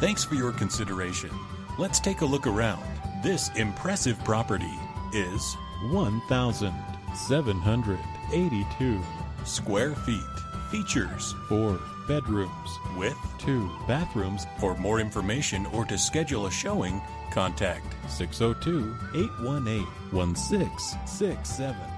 Thanks for your consideration. Let's take a look around. This impressive property is 1,782 square feet. Features 4 bedrooms with 2 bathrooms. For more information or to schedule a showing, contact 602-818-1667.